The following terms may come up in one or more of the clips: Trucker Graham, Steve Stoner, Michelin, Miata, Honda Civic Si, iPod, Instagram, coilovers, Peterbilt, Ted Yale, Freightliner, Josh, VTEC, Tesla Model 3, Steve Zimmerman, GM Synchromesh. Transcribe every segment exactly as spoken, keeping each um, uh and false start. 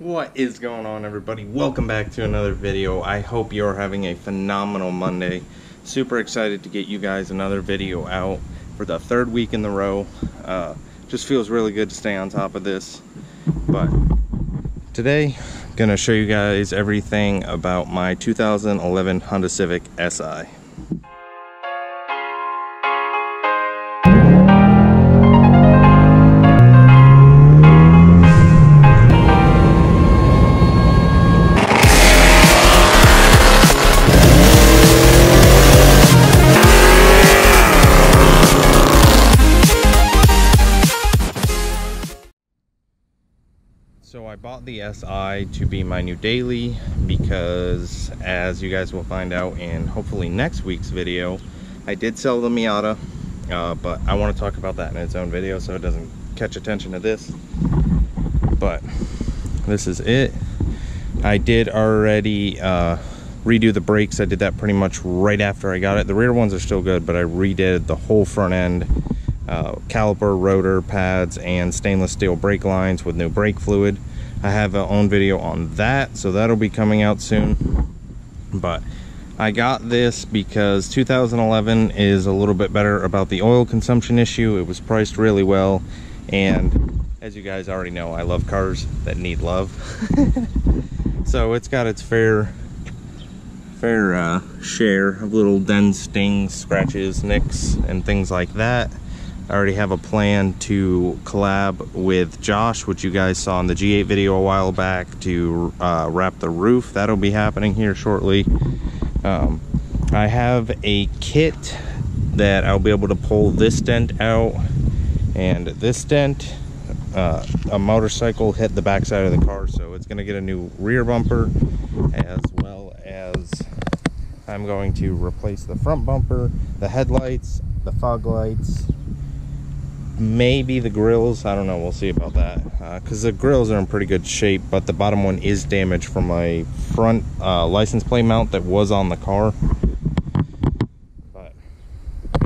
What is going on, everybody? Welcome back to another video. I hope you're having a phenomenal Monday. Super excited to get you guys another video out for the third week in the row. Uh, just feels really good to stay on top of this. But today, I'm gonna show you guys everything about my two thousand eleven Honda Civic Si. So I bought the Si to be my new daily because, as you guys will find out in hopefully next week's video, I did sell the Miata, uh, but I want to talk about that in its own video so it doesn't catch attention to this. But this is it. I did already uh, redo the brakes. I did that pretty much right after I got it. The rear ones are still good, but I redid the whole front end. Uh, caliper, rotor pads, and stainless steel brake lines with new brake fluid. I have my own video on that, so that'll be coming out soon. But I got this because two thousand eleven is a little bit better about the oil consumption issue. It was priced really well, and as you guys already know, I love cars that need love. So it's got its fair fair uh, share of little dents, stings, scratches, nicks, and things like that. I already have a plan to collab with Josh, which you guys saw in the G eight video a while back, to uh, wrap the roof. That'll be happening here shortly. Um, I have a kit that I'll be able to pull this dent out and this dent. Uh, a motorcycle hit the backside of the car, so it's going to get a new rear bumper, as well as I'm going to replace the front bumper, the headlights, the fog lights, maybe the grills. I don't know, we'll see about that, because uh, the grills are in pretty good shape, but the bottom one is damaged from a front uh, license plate mount that was on the car. But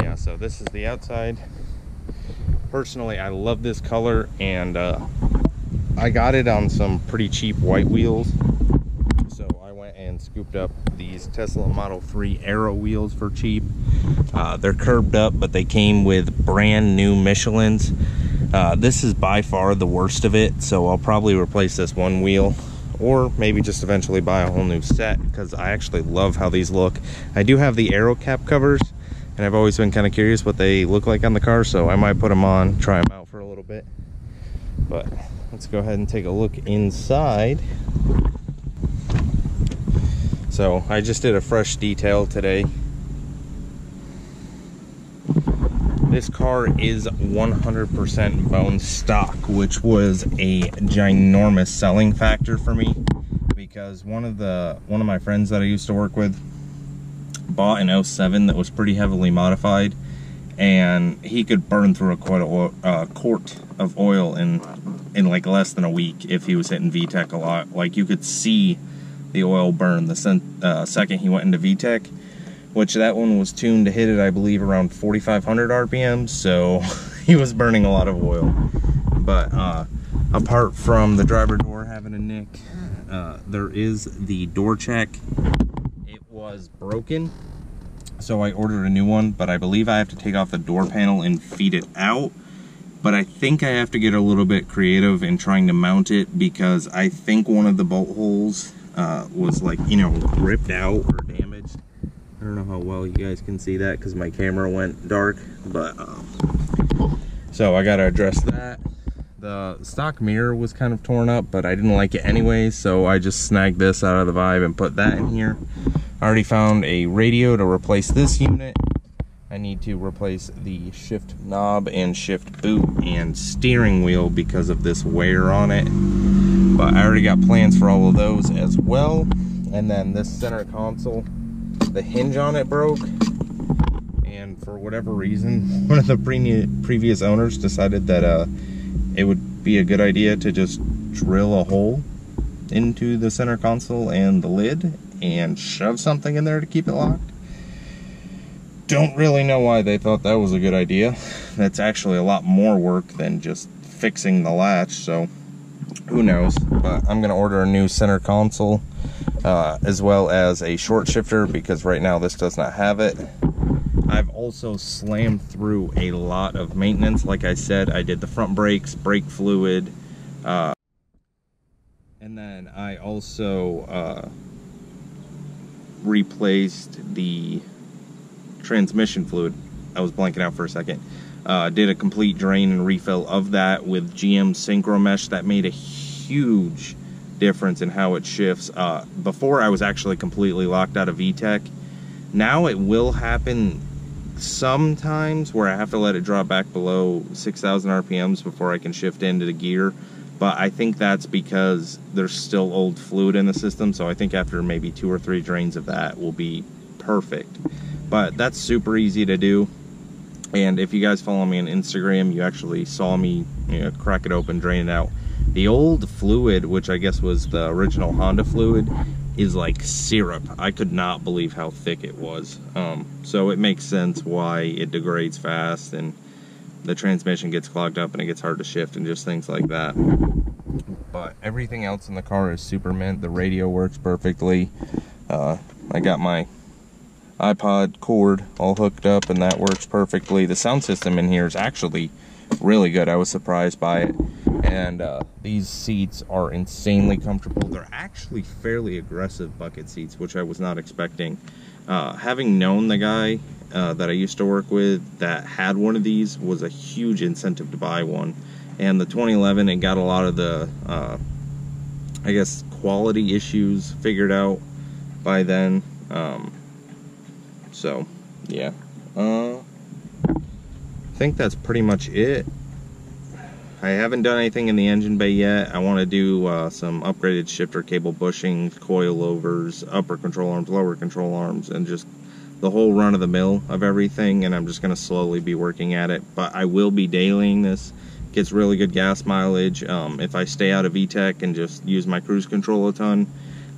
yeah, so this is the outside. Personally, I love this color, and uh, I got it on some pretty cheap white wheels, so I went and scooped up these Tesla Model three Aero wheels for cheap. Uh, they're curved up, but they came with brand new Michelins. Uh, this is by far the worst of it, so I'll probably replace this one wheel, or maybe just eventually buy a whole new set, because I actually love how these look. I do have the Aero cap covers, and I've always been kind of curious what they look like on the car, so I might put them on, try them out for a little bit. But let's go ahead and take a look inside. So I just did a fresh detail today. This car is one hundred percent bone stock, which was a ginormous selling factor for me, because one of the one of my friends that I used to work with bought an oh seven that was pretty heavily modified, and he could burn through a quart of oil, uh, quart of oil in in like less than a week if he was hitting V TEC a lot. Like, you could see the oil burn the cent, uh, second he went into V TEC. Which that one was tuned to hit it, I believe, around forty-five hundred R P Ms, so he was burning a lot of oil. But uh, apart from the driver door having a nick, uh, there is the door check. It was broken, so I ordered a new one, but I believe I have to take off the door panel and feed it out. But I think I have to get a little bit creative in trying to mount it, because I think one of the bolt holes uh, was, like, you know, ripped out or damaged. I don't know how well you guys can see that because my camera went dark, but um, so I gotta address that. The stock mirror was kind of torn up, but I didn't like it anyway, so I just snagged this out of the Vibe and put that in here. I already found a radio to replace this unit. I need to replace the shift knob and shift boot and steering wheel because of this wear on it, but I already got plans for all of those as well. And then this center console, the hinge on it broke, and for whatever reason, one of the pre previous owners decided that uh, it would be a good idea to just drill a hole into the center console and the lid and shove something in there to keep it locked. Don't really know why they thought that was a good idea. That's actually a lot more work than just fixing the latch, so who knows, but I'm gonna order a new center console uh, as well as a short shifter, because right now this does not have it. I've also slammed through a lot of maintenance. Like I said, I did the front brakes, brake fluid, uh, and then I also uh, replaced the transmission fluid. I was blanking out for a second. Uh, did a complete drain and refill of that with G M Synchromesh. That made a huge difference in how it shifts. Uh, before, I was actually completely locked out of V TEC. Now it will happen sometimes where I have to let it drop back below six thousand R P Ms before I can shift into the gear, but I think that's because there's still old fluid in the system, so I think after maybe two or three drains of that will be perfect. But that's super easy to do, and if you guys follow me on Instagram, you actually saw me, you know, crack it open, drain it out. The old fluid, which I guess was the original Honda fluid, is like syrup. I could not believe how thick it was. Um, so it makes sense why it degrades fast and the transmission gets clogged up and it gets hard to shift and just things like that. But everything else in the car is super mint. The radio works perfectly. Uh, I got my iPod cord all hooked up and that works perfectly. The sound system in here is actually really good. I was surprised by it. And uh, these seats are insanely comfortable. They're actually fairly aggressive bucket seats, which I was not expecting. Uh, having known the guy uh, that I used to work with that had one of these was a huge incentive to buy one. And the twenty eleven, it got a lot of the, uh, I guess, quality issues figured out by then. Um, so, yeah. Uh, I think that's pretty much it. I haven't done anything in the engine bay yet. I want to do uh, some upgraded shifter cable bushings, coilovers, upper control arms, lower control arms, and just the whole run of the mill of everything, and I'm just going to slowly be working at it. But I will be dailying this. Gets really good gas mileage. Um, if I stay out of V TEC and just use my cruise control a ton,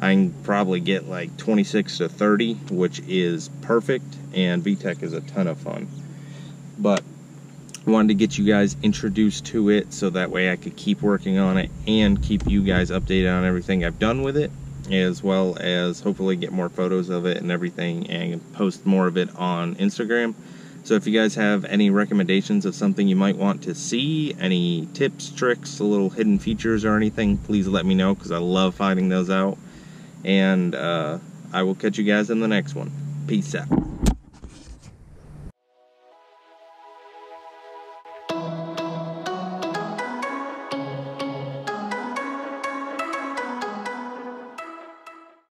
I can probably get like twenty-six to thirty, which is perfect, and V TEC is a ton of fun. But wanted to get you guys introduced to it so that way I could keep working on it and keep you guys updated on everything I've done with it, as well as hopefully get more photos of it and everything and post more of it on Instagram. So if you guys have any recommendations of something you might want to see, any tips, tricks, little hidden features or anything, please let me know, because I love finding those out. And uh, I will catch you guys in the next one. Peace out.